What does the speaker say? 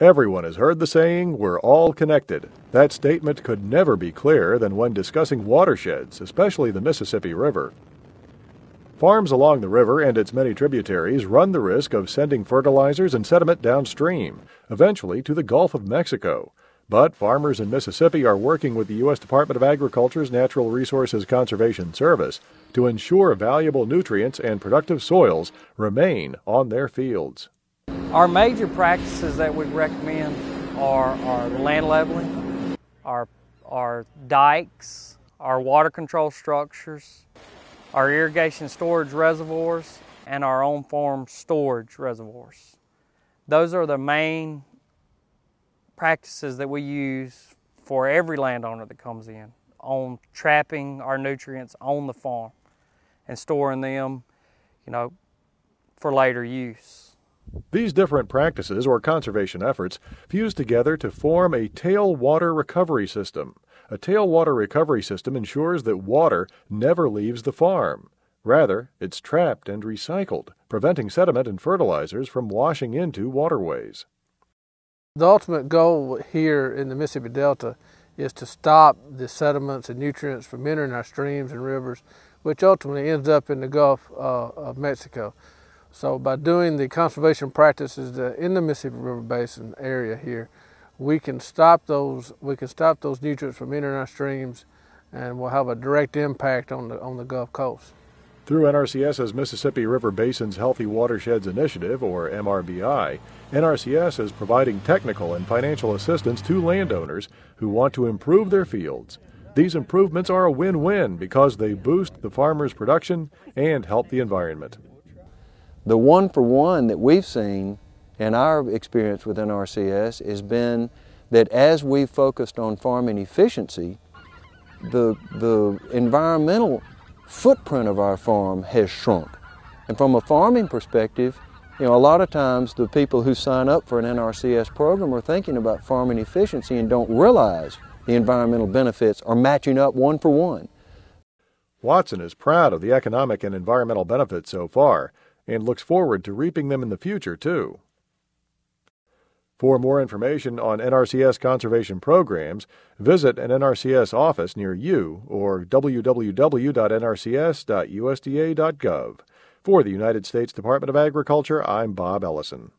Everyone has heard the saying, we're all connected. That statement could never be clearer than when discussing watersheds, especially the Mississippi River. Farms along the river and its many tributaries run the risk of sending fertilizers and sediment downstream, eventually to the Gulf of Mexico. But farmers in Mississippi are working with the U.S. Department of Agriculture's Natural Resources Conservation Service to ensure valuable nutrients and productive soils remain on their fields. Our major practices that we recommend are land leveling, our dikes, our water control structures, our irrigation storage reservoirs, and our own farm storage reservoirs. Those are the main practices that we use for every landowner that comes in on trapping our nutrients on the farm and storing them, for later use. These different practices or conservation efforts fuse together to form a tailwater recovery system. A tailwater recovery system ensures that water never leaves the farm. Rather, it's trapped and recycled, preventing sediment and fertilizers from washing into waterways. The ultimate goal here in the Mississippi Delta is to stop the sediments and nutrients from entering our streams and rivers, which ultimately ends up in the Gulf of Mexico. So by doing the conservation practices in the Mississippi River Basin area here, we can stop those nutrients from entering our streams, and will have a direct impact on the Gulf Coast. Through NRCS's Mississippi River Basin's Healthy Watersheds Initiative, or MRBI, NRCS is providing technical and financial assistance to landowners who want to improve their fields. These improvements are a win-win because they boost the farmer's production and help the environment. The one-for-one that we've seen in our experience with NRCS has been that as we focused on farming efficiency, the environmental footprint of our farm has shrunk. And from a farming perspective, a lot of times the people who sign up for an NRCS program are thinking about farming efficiency and don't realize the environmental benefits are matching up one for one. Watson is proud of the economic and environmental benefits so far and looks forward to reaping them in the future too. For more information on NRCS conservation programs, visit an NRCS office near you or www.nrcs.usda.gov. For the United States Department of Agriculture, I'm Bob Ellison.